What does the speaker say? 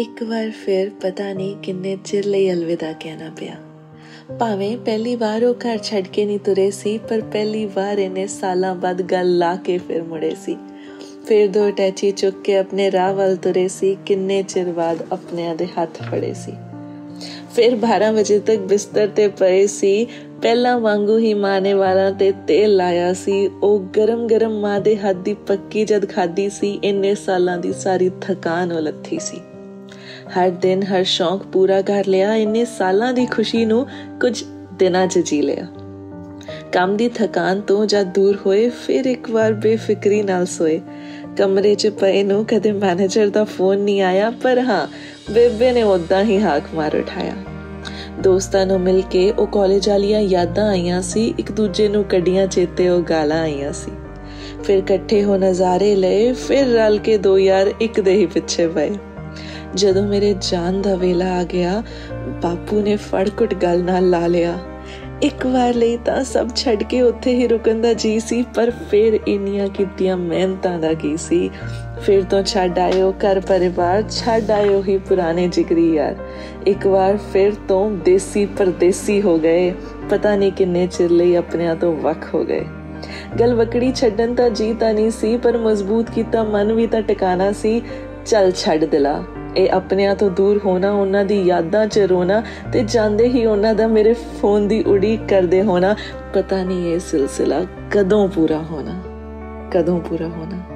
एक बार फिर पता नहीं किन्ने चिर लई अलविदा कहना पिया। भावें पहली बार वो घर छड़ के नहीं तुरे सी, पर पहली बार इन्हें साल बाद गल ला के फिर मुड़े सी। फिर दो टैची चुक के अपने राह वाल तुरे सी, किन्ने चिर बाद अपने दे हाथ फड़े सी। फिर 12 बजे तक बिस्तर ते पए सी, पहला वांगू ही मां ने वाला ते तेल लाया सी। ओ गरम गरम मां दे हाथ दी पक्की जद खादी सी, इन्ने सालां दी सारी थकान उलथी सी। हर दिन हर शौक पूरा कर लिया, इन्ने सालां दी खुशी नू कुछ दिनां च जी लिया। काम दी थकान तो जद दूर होए, फिर एक बार बेफिक्री नाल सोए। कमरे च पए नू कदे मैनेजर दा फोन नहीं आया, पर हाँ बेबे ने उदां ही हाक मार उठाया। दोस्तां नू मिल के ओ कॉलेज वालियां यादां आईयां सी, एक दूजे नू कड्डियां चेते ओ गालां आईयां सी। फिर कट्ठे हो नज़ारे लए, फिर रल के दो यार एक दे ही पिछे पए। जदों मेरे जान दा वेला आ गया, बापू ने फड़कुट गल नाल ला लिया। एक बार लई तां सब छड़ के उत्थे ही रुकण दा जी सी, पर फिर इन्नियां कीतियां मेहनतां दा की सी। फिर तो छड़ आयो घर परिवार, छड़ आयो ही पुराने जिगरी यार। एक बार फिर तो देसी परदेसी हो गए, पता नहीं किन्ने चिर लई अपनियां तो वख हो गए। गल वकड़ी छड्डन तां जी तां नहीं सी, पर मजबूत कीता मन भी तां टिकाना सी। चल छड़ दिला ए अपनियां तो दूर होना, उन्हां दी यादां च रोना ते जांदे ही उन्हां दा मेरे फोन दी उड़ीक करदे होना। पता नहीं ये सिलसिला कदों पूरा होना, कदों पूरा होना।